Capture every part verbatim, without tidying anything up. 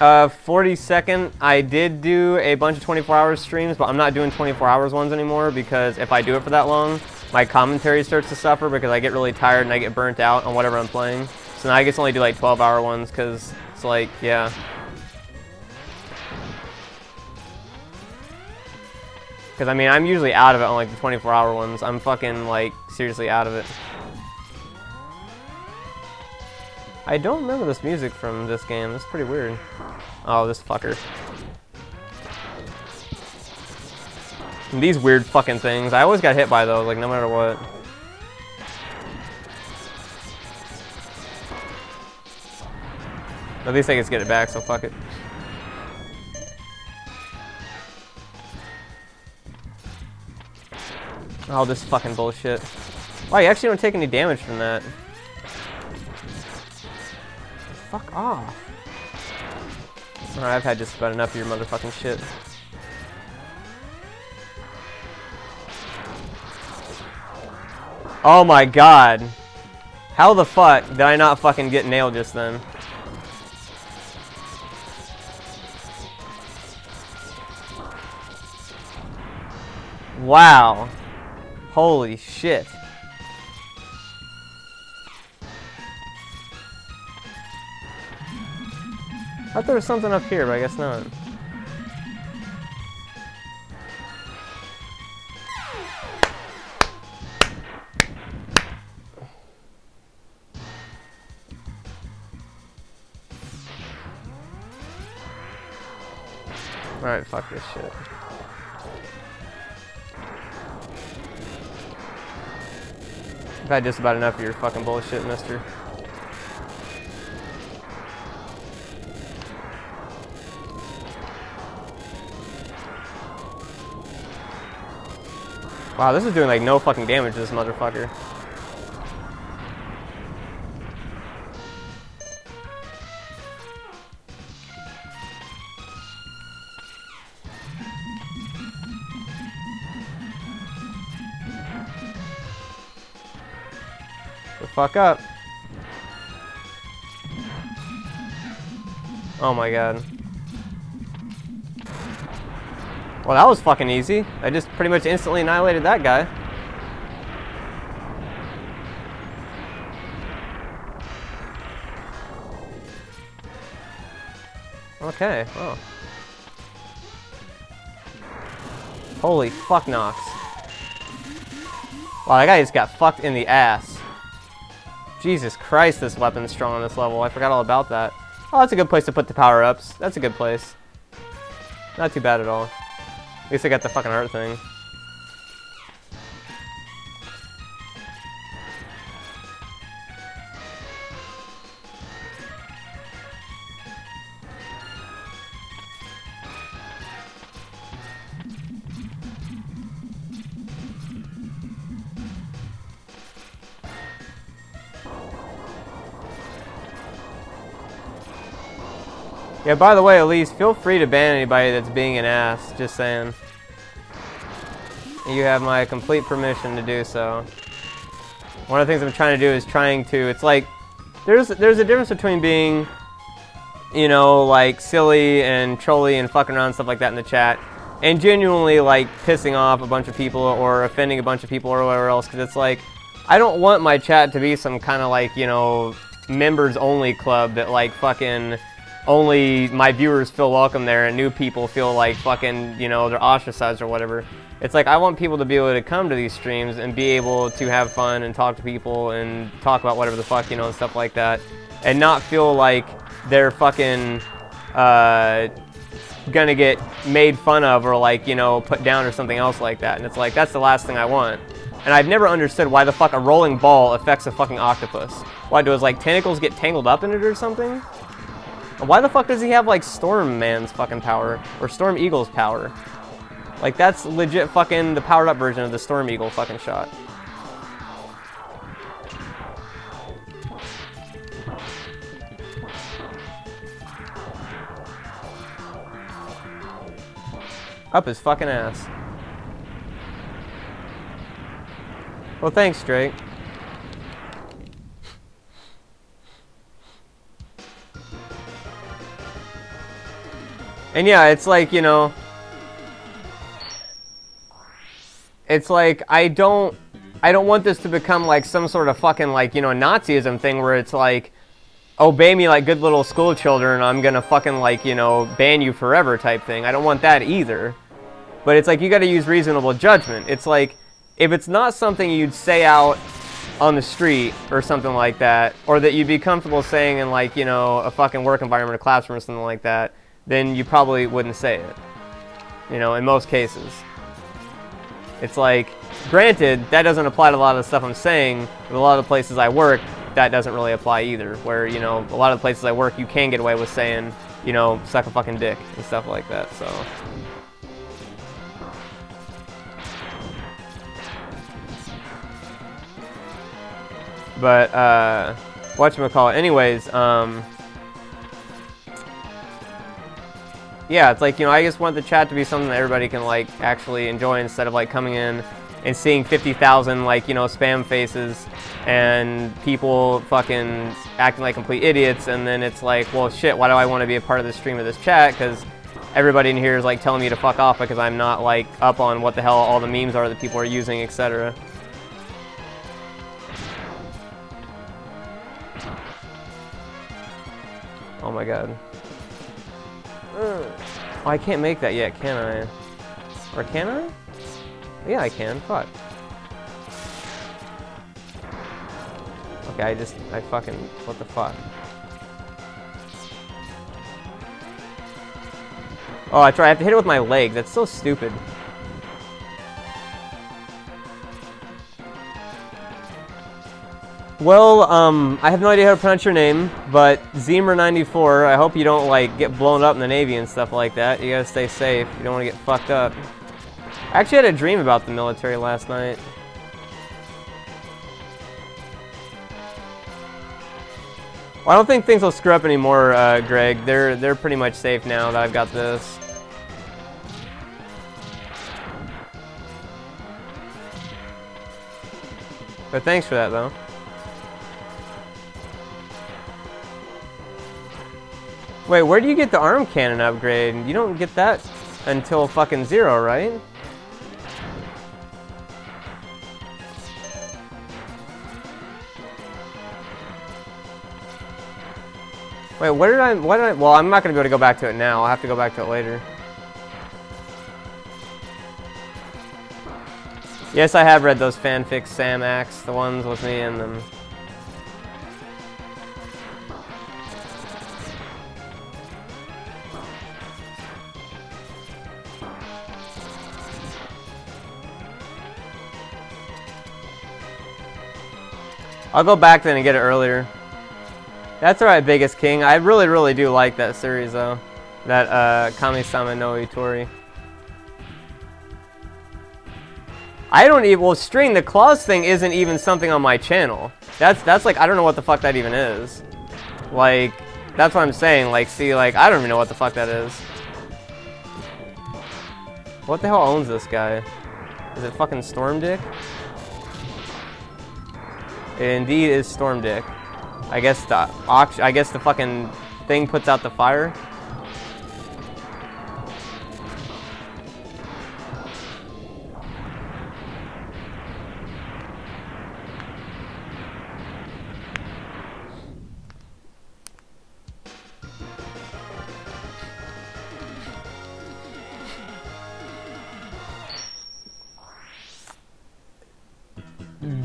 Uh, forty-second, I did do a bunch of twenty-four hour streams, but I'm not doing twenty-four hours ones anymore because if I do it for that long, my commentary starts to suffer because I get really tired and I get burnt out on whatever I'm playing. So now I guess I only do like twelve hour ones because it's like, yeah. Because I mean, I'm usually out of it on like the twenty-four hour ones. I'm fucking like seriously out of it. I don't remember this music from this game. It's pretty weird. Oh, this fucker. And these weird fucking things. I always got hit by those, like no matter what. At least I can get it back, so fuck it. Oh, this fucking bullshit. Wow, you actually don't take any damage from that. Fuck off. Alright, I've had just about enough of your motherfucking shit. Oh my god. How the fuck did I not fucking get nailed just then? Wow. Holy shit. I thought there was something up here, but I guess not. Alright, fuck this shit. I've had just about enough of your fucking bullshit, mister. Wow, this is doing like no fucking damage to this motherfucker. The fuck up. Oh my god. Well, that was fucking easy. I just pretty much instantly annihilated that guy. Okay, oh. Holy fuck Knox. Wow, that guy just got fucked in the ass. Jesus Christ, this weapon's strong on this level. I forgot all about that. Oh, that's a good place to put the power-ups. That's a good place. Not too bad at all. At least I got the fucking heart thing. Yeah, by the way, Elise, feel free to ban anybody that's being an ass, just saying. You have my complete permission to do so. One of the things I'm trying to do is trying to, it's like, there's there's a difference between being, you know, like, silly and trolly and fucking around and stuff like that in the chat, and genuinely, like, pissing off a bunch of people or offending a bunch of people or whatever else, because it's like, I don't want my chat to be some kind of, like, you know, members-only club that, like, fucking... only my viewers feel welcome there and new people feel like fucking, you know, they're ostracized or whatever. It's like I want people to be able to come to these streams and be able to have fun and talk to people and talk about whatever the fuck, you know, and stuff like that. And not feel like they're fucking uh, gonna get made fun of or like, you know, put down or something else like that. And it's like, that's the last thing I want. And I've never understood why the fuck a rolling ball affects a fucking octopus. Why, do his like tentacles get tangled up in it or something? Why the fuck does he have, like, Storm Man's fucking power? Or Storm Eagle's power? Like, that's legit fucking the powered-up version of the Storm Eagle fucking shot. Up his fucking ass. Well, thanks, Drake. And yeah, it's like, you know, it's like, I don't, I don't want this to become like some sort of fucking like, you know, Nazism thing where it's like, obey me like good little school children, I'm gonna fucking like, you know, ban you forever type thing. I don't want that either. But it's like, you gotta use reasonable judgment. It's like, if it's not something you'd say out on the street or something like that, or that you'd be comfortable saying in like, you know, a fucking work environment or classroom or something like that, then you probably wouldn't say it, you know, in most cases. It's like, granted, that doesn't apply to a lot of the stuff I'm saying, but a lot of the places I work, that doesn't really apply either, where, you know, a lot of the places I work, you can get away with saying, you know, suck a fucking dick and stuff like that, so. But, uh, whatchamacallit, anyways, um, yeah, it's like, you know, I just want the chat to be something that everybody can, like, actually enjoy instead of, like, coming in and seeing fifty thousand, like, you know, spam faces and people fucking acting like complete idiots, and then it's like, well, shit, why do I want to be a part of the stream of this chat? Because everybody in here is, like, telling me to fuck off because I'm not, like, up on what the hell all the memes are that people are using, et cetera. Oh my god. Oh, I can't make that yet, can I? Or can I? Yeah, I can. Fuck. Okay, I just... I fucking... What the fuck? Oh, I try. I have to hit it with my leg. That's so stupid. Well, um, I have no idea how to pronounce your name, but Zemer ninety-four, I hope you don't, like, get blown up in the Navy and stuff like that. You gotta stay safe. You don't want to get fucked up. I actually had a dream about the military last night. Well, I don't think things will screw up anymore, uh, Greg. They're, they're pretty much safe now that I've got this. But thanks for that, though. Wait, where do you get the arm cannon upgrade? You don't get that until fucking zero, right? Wait, where did I, why did I, well, I'm not gonna be able to go back to it now. I'll have to go back to it later. Yes, I have read those fanfics, Sam Axe, the ones with me in them. I'll go back then and get it earlier. That's alright, Biggest King. I really, really do like that series, though. That, uh, Kami-sama no Itori. I don't even... Well, String, the claws thing isn't even something on my channel. That's, that's like, I don't know what the fuck that even is. Like, that's what I'm saying. Like, see, like, I don't even know what the fuck that is. What the hell owns this guy? Is it fucking Storm Dick? It indeed is Storm Dick. I guess the auction, I guess the fucking thing puts out the fire.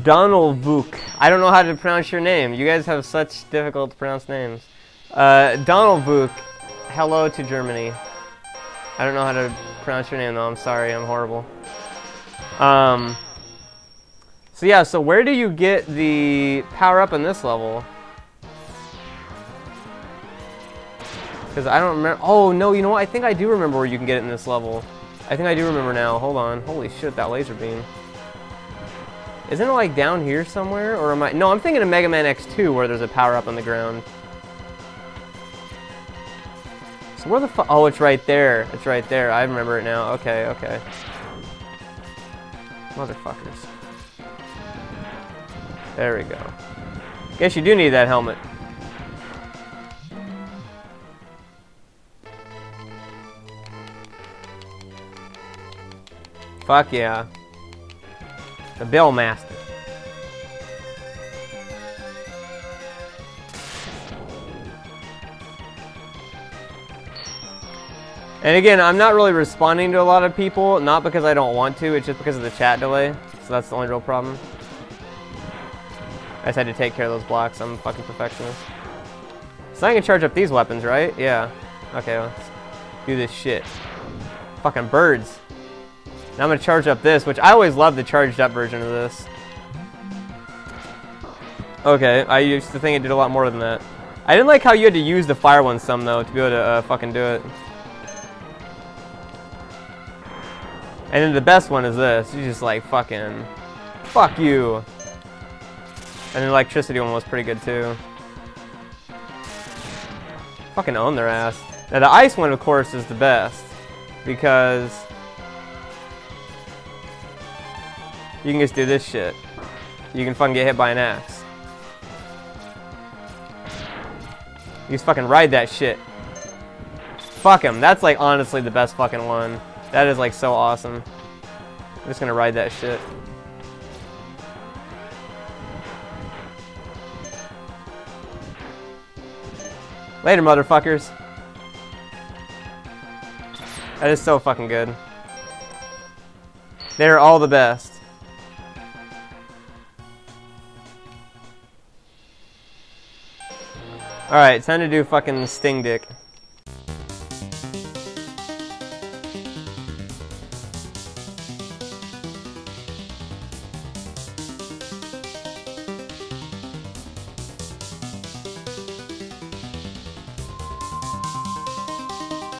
Donald-Vuk. I don't know how to pronounce your name. You guys have such difficult to pronounce names. Uh, Donald-Vuk. Hello to Germany. I don't know how to pronounce your name though. I'm sorry. I'm horrible. Um. So yeah. So where do you get the power up in this level? Because I don't remember. Oh no. You know what? I think I do remember where you can get it in this level. I think I do remember now. Hold on. Holy shit! That laser beam. Isn't it like down here somewhere, or am I? No, I'm thinking of Mega Man X two where there's a power up on the ground. So where the fuck? Oh, it's right there. It's right there. I remember it now. Okay, okay. Motherfuckers. There we go. Guess you do need that helmet. Fuck yeah. The Bill Master. And again, I'm not really responding to a lot of people, not because I don't want to, it's just because of the chat delay. So that's the only real problem. I just had to take care of those blocks. I'm a fucking perfectionist. So I can charge up these weapons, right? Yeah. Okay, let's do this shit. Fucking birds. Now I'm gonna charge up this, which I always love the charged up version of this. Okay, I used to think it did a lot more than that. I didn't like how you had to use the fire one some, though, to be able to uh, fucking do it. And then the best one is this. You just like fucking... Fuck you! And the electricity one was pretty good, too. Fucking own their ass. Now the ice one, of course, is the best. Because... you can just do this shit. You can fucking get hit by an axe. You just fucking ride that shit. Fuck him. That's like honestly the best fucking one. That is like so awesome. I'm just gonna ride that shit. Later, motherfuckers. That is so fucking good. They're all the best. Alright, time to do fucking Sting Dick.